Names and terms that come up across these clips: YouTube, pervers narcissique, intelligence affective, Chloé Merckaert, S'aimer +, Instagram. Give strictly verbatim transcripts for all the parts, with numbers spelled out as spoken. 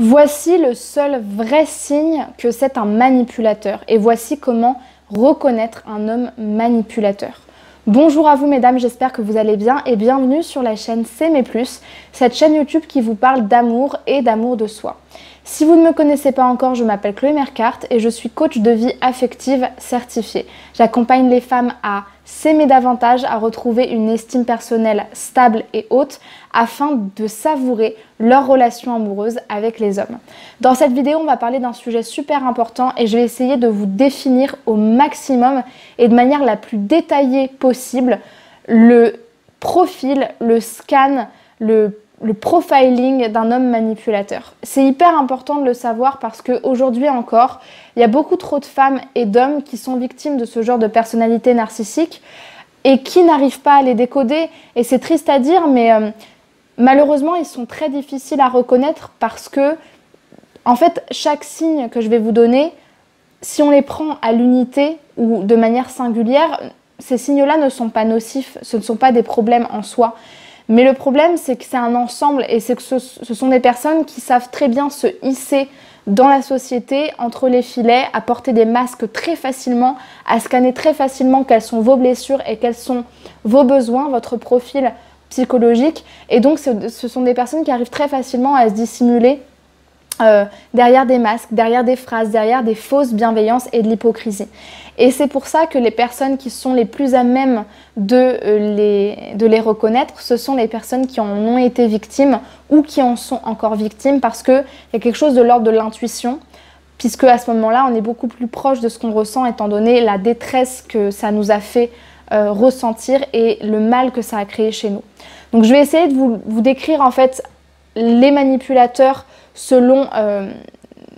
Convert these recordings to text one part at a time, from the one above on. Voici le seul vrai signe que c'est un manipulateur et voici comment reconnaître un homme manipulateur. Bonjour à vous mesdames, j'espère que vous allez bien et bienvenue sur la chaîne S'aimer plus, cette chaîne YouTube qui vous parle d'amour et d'amour de soi. Si vous ne me connaissez pas encore, je m'appelle Chloé Merckaert et je suis coach de vie affective certifiée. J'accompagne les femmes à s'aimer davantage, à retrouver une estime personnelle stable et haute afin de savourer leur relation amoureuse avec les hommes. Dans cette vidéo, on va parler d'un sujet super important et je vais essayer de vous définir au maximum et de manière la plus détaillée possible le profil, le scan, le le profiling d'un homme manipulateur. C'est hyper important de le savoir parce qu'aujourd'hui encore, il y a beaucoup trop de femmes et d'hommes qui sont victimes de ce genre de personnalité narcissique et qui n'arrivent pas à les décoder. Et c'est triste à dire, mais euh, malheureusement, ils sont très difficiles à reconnaître parce que, en fait, chaque signe que je vais vous donner, si on les prend à l'unité ou de manière singulière, ces signes-là ne sont pas nocifs, ce ne sont pas des problèmes en soi. Mais le problème, c'est que c'est un ensemble et c'est que ce, ce sont des personnes qui savent très bien se hisser dans la société, entre les filets, à porter des masques très facilement, à scanner très facilement quelles sont vos blessures et quels sont vos besoins, votre profil psychologique. Et donc, ce, ce sont des personnes qui arrivent très facilement à se dissimuler euh, derrière des masques, derrière des phrases, derrière des fausses bienveillances et de l'hypocrisie. Et c'est pour ça que les personnes qui sont les plus à même de les, de les reconnaître, ce sont les personnes qui en ont été victimes ou qui en sont encore victimes parce qu'il y a quelque chose de l'ordre de l'intuition, puisque à ce moment-là, on est beaucoup plus proche de ce qu'on ressent étant donné la détresse que ça nous a fait euh, ressentir et le mal que ça a créé chez nous. Donc je vais essayer de vous, vous décrire en fait les manipulateurs selon euh,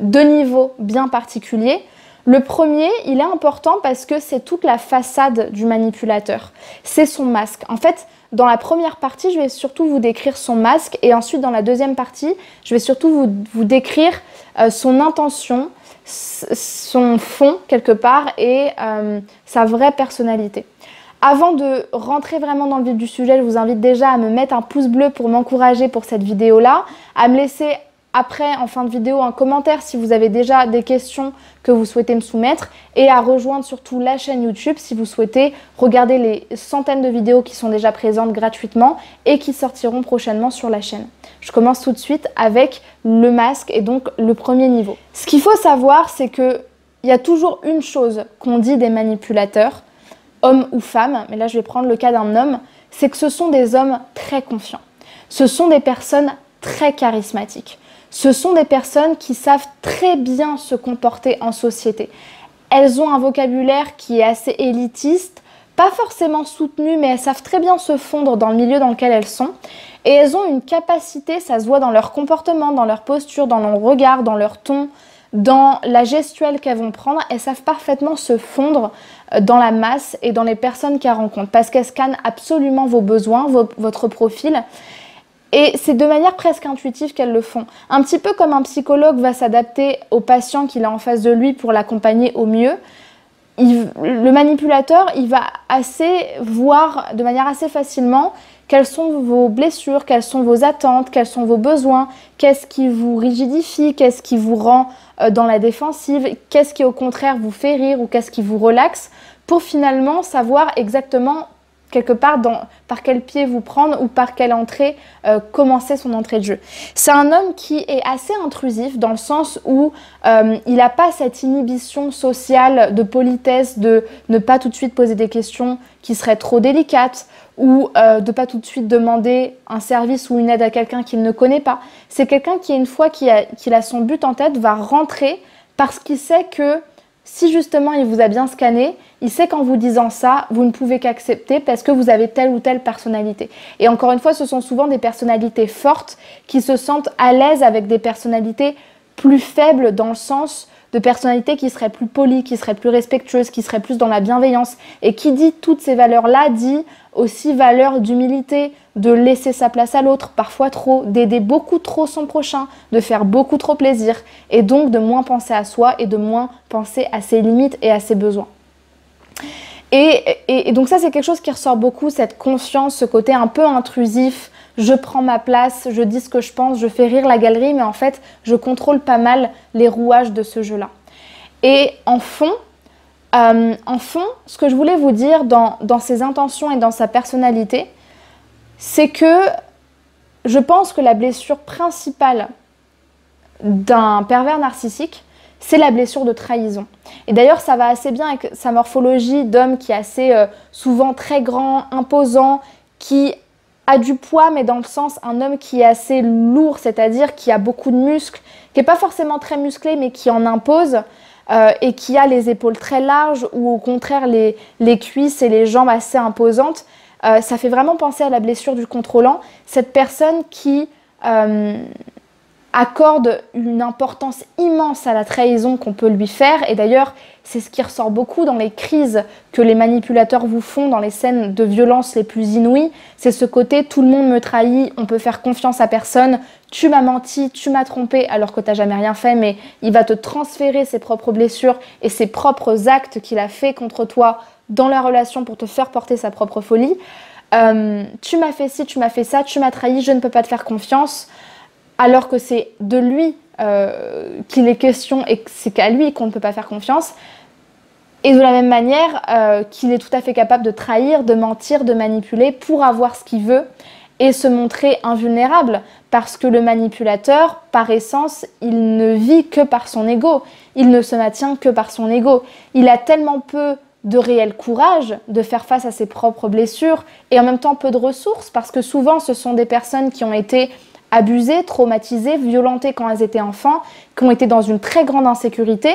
deux niveaux bien particuliers. Le premier, il est important parce que c'est toute la façade du manipulateur, c'est son masque. En fait, dans la première partie, je vais surtout vous décrire son masque et ensuite dans la deuxième partie, je vais surtout vous, vous décrire euh, son intention, son fond quelque part et euh, sa vraie personnalité. Avant de rentrer vraiment dans le vif du sujet, je vous invite déjà à me mettre un pouce bleu pour m'encourager pour cette vidéo-là, à me laisser après, en fin de vidéo, un commentaire si vous avez déjà des questions que vous souhaitez me soumettre et à rejoindre surtout la chaîne YouTube si vous souhaitez regarder les centaines de vidéos qui sont déjà présentes gratuitement et qui sortiront prochainement sur la chaîne. Je commence tout de suite avec le masque et donc le premier niveau. Ce qu'il faut savoir, c'est qu'il y a toujours une chose qu'on dit des manipulateurs, hommes ou femmes, mais là je vais prendre le cas d'un homme, c'est que ce sont des hommes très confiants. Ce sont des personnes très charismatiques. Ce sont des personnes qui savent très bien se comporter en société. Elles ont un vocabulaire qui est assez élitiste, pas forcément soutenu, mais elles savent très bien se fondre dans le milieu dans lequel elles sont. Et elles ont une capacité, ça se voit dans leur comportement, dans leur posture, dans leur regard, dans leur ton, dans la gestuelle qu'elles vont prendre. Elles savent parfaitement se fondre dans la masse et dans les personnes qu'elles rencontrent parce qu'elles scannent absolument vos besoins, vos, votre profil. Et c'est de manière presque intuitive qu'elles le font. Un petit peu comme un psychologue va s'adapter au patient qu'il a en face de lui pour l'accompagner au mieux, il, le manipulateur, il va assez voir de manière assez facilement quelles sont vos blessures, quelles sont vos attentes, quels sont vos besoins, qu'est-ce qui vous rigidifie, qu'est-ce qui vous rend dans la défensive, qu'est-ce qui au contraire vous fait rire ou qu'est-ce qui vous relaxe, pour finalement savoir exactement quelque part dans, par quel pied vous prendre ou par quelle entrée euh, commencer son entrée de jeu. C'est un homme qui est assez intrusif dans le sens où euh, il n'a pas cette inhibition sociale de politesse, de ne pas tout de suite poser des questions qui seraient trop délicates ou euh, de ne pas tout de suite demander un service ou une aide à quelqu'un qu'il ne connaît pas. C'est quelqu'un qui, une fois qu'il a, qu'il a son but en tête, va rentrer parce qu'il sait que si justement il vous a bien scanné, il sait qu'en vous disant ça, vous ne pouvez qu'accepter parce que vous avez telle ou telle personnalité. Et encore une fois, ce sont souvent des personnalités fortes qui se sentent à l'aise avec des personnalités plus faibles dans le sens de personnalités qui seraient plus polies, qui seraient plus respectueuses, qui seraient plus dans la bienveillance. Et qui dit toutes ces valeurs-là, dit aussi valeur d'humilité, de laisser sa place à l'autre, parfois trop, d'aider beaucoup trop son prochain, de faire beaucoup trop plaisir et donc de moins penser à soi et de moins penser à ses limites et à ses besoins. Et, et, et donc ça, c'est quelque chose qui ressort beaucoup, cette confiance, ce côté un peu intrusif, je prends ma place, je dis ce que je pense, je fais rire la galerie, mais en fait, je contrôle pas mal les rouages de ce jeu-là. Et en fond, euh, en fond, ce que je voulais vous dire dans, dans ses intentions et dans sa personnalité, c'est que je pense que la blessure principale d'un pervers narcissique, c'est la blessure de trahison. Et d'ailleurs, ça va assez bien avec sa morphologie d'homme qui est assez euh, souvent très grand, imposant, qui a du poids, mais dans le sens, un homme qui est assez lourd, c'est-à-dire qui a beaucoup de muscles, qui n'est pas forcément très musclé, mais qui en impose, euh, et qui a les épaules très larges, ou au contraire, les, les cuisses et les jambes assez imposantes. Euh, ça fait vraiment penser à la blessure du contrôlant, cette personne qui... Euh, accorde une importance immense à la trahison qu'on peut lui faire. Et d'ailleurs, c'est ce qui ressort beaucoup dans les crises que les manipulateurs vous font, dans les scènes de violence les plus inouïes. C'est ce côté, tout le monde me trahit, on peut faire confiance à personne, tu m'as menti, tu m'as trompé, alors que t'as jamais rien fait, mais il va te transférer ses propres blessures et ses propres actes qu'il a fait contre toi dans la relation pour te faire porter sa propre folie. Euh, tu m'as fait ci, tu m'as fait ça, tu m'as trahi, je ne peux pas te faire confiance. Alors que c'est de lui euh, qu'il est question et que c'est qu'à lui qu'on ne peut pas faire confiance. Et de la même manière euh, qu'il est tout à fait capable de trahir, de mentir, de manipuler pour avoir ce qu'il veut et se montrer invulnérable. Parce que le manipulateur, par essence, il ne vit que par son ego. Il ne se maintient que par son ego. Il a tellement peu de réel courage de faire face à ses propres blessures et en même temps peu de ressources. Parce que souvent, ce sont des personnes qui ont été... abusées, traumatisées, violentées quand elles étaient enfants, qui ont été dans une très grande insécurité,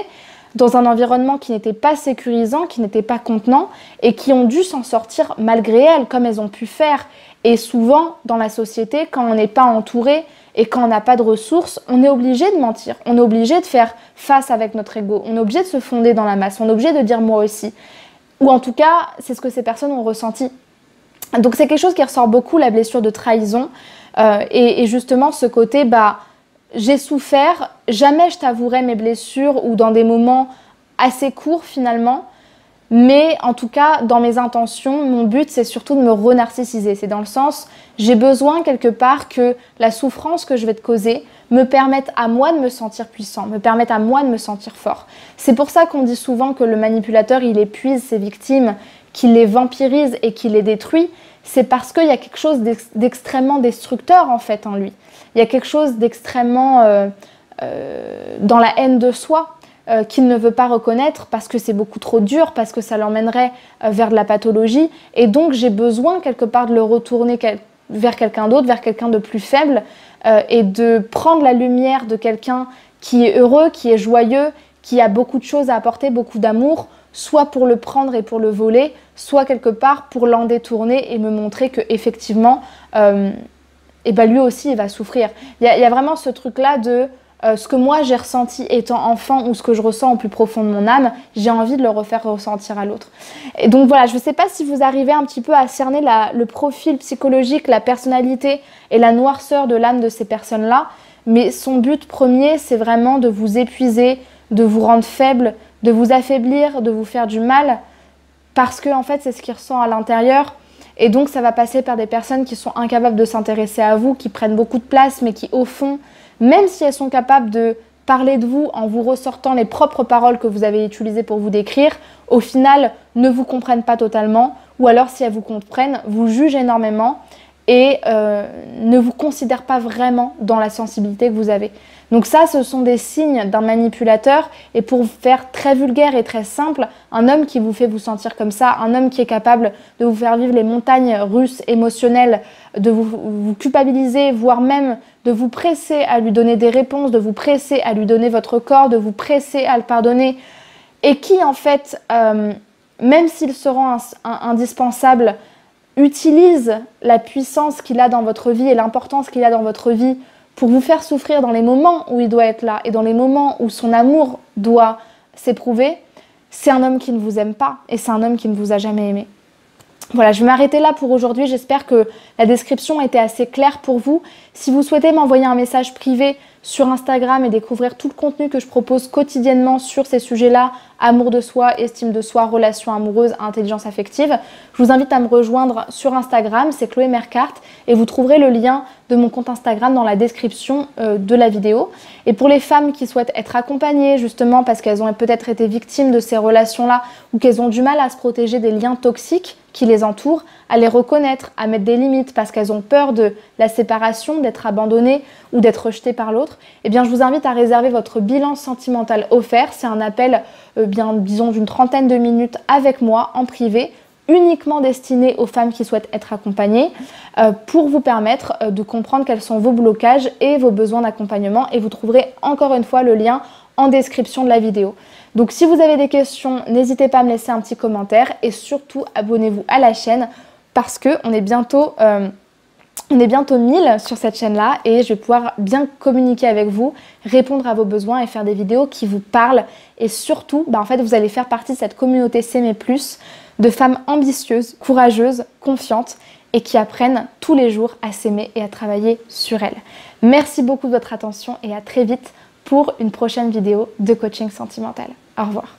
dans un environnement qui n'était pas sécurisant, qui n'était pas contenant, et qui ont dû s'en sortir malgré elles, comme elles ont pu faire. Et souvent, dans la société, quand on n'est pas entouré et quand on n'a pas de ressources, on est obligé de mentir, on est obligé de faire face avec notre ego, on est obligé de se fonder dans la masse, on est obligé de dire « moi aussi ». Ou en tout cas, c'est ce que ces personnes ont ressenti. Donc c'est quelque chose qui ressort beaucoup, la blessure de trahison, euh, et, et justement ce côté, bah, j'ai souffert, jamais je t'avouerai mes blessures ou dans des moments assez courts finalement, mais en tout cas dans mes intentions, mon but c'est surtout de me renarcissiser. C'est dans le sens, j'ai besoin quelque part que la souffrance que je vais te causer me permette à moi de me sentir puissant, me permette à moi de me sentir fort. C'est pour ça qu'on dit souvent que le manipulateur, il épuise ses victimes, qu'il les vampirise et qu'il les détruit, c'est parce qu'il y a quelque chose d'extrêmement destructeur en fait en lui. Il y a quelque chose d'extrêmement euh, euh, dans la haine de soi euh, qu'il ne veut pas reconnaître parce que c'est beaucoup trop dur, parce que ça l'emmènerait euh, vers de la pathologie. Et donc j'ai besoin quelque part de le retourner quel- vers quelqu'un d'autre, vers quelqu'un de plus faible euh, et de prendre la lumière de quelqu'un qui est heureux, qui est joyeux, qui a beaucoup de choses à apporter, beaucoup d'amour, soit pour le prendre et pour le voler, soit quelque part pour l'en détourner et me montrer qu'effectivement, euh, eh ben lui aussi, il va souffrir. Il y, y a vraiment ce truc-là de euh, ce que moi j'ai ressenti étant enfant ou ce que je ressens au plus profond de mon âme, j'ai envie de le refaire ressentir à l'autre. Et donc voilà, je ne sais pas si vous arrivez un petit peu à cerner la, le profil psychologique, la personnalité et la noirceur de l'âme de ces personnes-là, mais son but premier, c'est vraiment de vous épuiser, de vous rendre faible, de vous affaiblir, de vous faire du mal, parce que en fait c'est ce qu'il ressent à l'intérieur. Et donc ça va passer par des personnes qui sont incapables de s'intéresser à vous, qui prennent beaucoup de place, mais qui au fond, même si elles sont capables de parler de vous en vous ressortant les propres paroles que vous avez utilisées pour vous décrire, au final ne vous comprennent pas totalement, ou alors si elles vous comprennent, vous jugent énormément et euh, ne vous considèrent pas vraiment dans la sensibilité que vous avez. Donc ça, ce sont des signes d'un manipulateur. Et pour faire très vulgaire et très simple, un homme qui vous fait vous sentir comme ça, un homme qui est capable de vous faire vivre les montagnes russes émotionnelles, de vous, vous culpabiliser, voire même de vous presser à lui donner des réponses, de vous presser à lui donner votre corps, de vous presser à le pardonner, et qui en fait, euh, même s'il se rend indispensable, utilise la puissance qu'il a dans votre vie et l'importance qu'il a dans votre vie pour vous faire souffrir dans les moments où il doit être là et dans les moments où son amour doit s'éprouver, c'est un homme qui ne vous aime pas et c'est un homme qui ne vous a jamais aimé. Voilà, je vais m'arrêter là pour aujourd'hui. J'espère que la description était assez claire pour vous. Si vous souhaitez m'envoyer un message privé sur Instagram et découvrir tout le contenu que je propose quotidiennement sur ces sujets-là, amour de soi, estime de soi, relations amoureuses, intelligence affective. Je vous invite à me rejoindre sur Instagram, c'est Chloé Merckaert, et vous trouverez le lien de mon compte Instagram dans la description euh, de la vidéo. Et pour les femmes qui souhaitent être accompagnées justement parce qu'elles ont peut-être été victimes de ces relations-là ou qu'elles ont du mal à se protéger des liens toxiques qui les entourent, à les reconnaître, à mettre des limites parce qu'elles ont peur de la séparation, d'être abandonnées ou d'être rejetées par l'autre, eh bien je vous invite à réserver votre bilan sentimental offert. C'est un appel, euh, bien, disons, d'une trentaine de minutes avec moi en privé, uniquement destiné aux femmes qui souhaitent être accompagnées, euh, pour vous permettre euh, de comprendre quels sont vos blocages et vos besoins d'accompagnement. Et vous trouverez encore une fois le lien en description de la vidéo. Donc si vous avez des questions, n'hésitez pas à me laisser un petit commentaire et surtout abonnez-vous à la chaîne parce qu'on est bientôt euh, on est bientôt mille sur cette chaîne-là et je vais pouvoir bien communiquer avec vous, répondre à vos besoins et faire des vidéos qui vous parlent. Et surtout, bah, en fait, vous allez faire partie de cette communauté S'aimer plus de femmes ambitieuses, courageuses, confiantes et qui apprennent tous les jours à s'aimer et à travailler sur elles. Merci beaucoup de votre attention et à très vite pour une prochaine vidéo de coaching sentimental. Au revoir.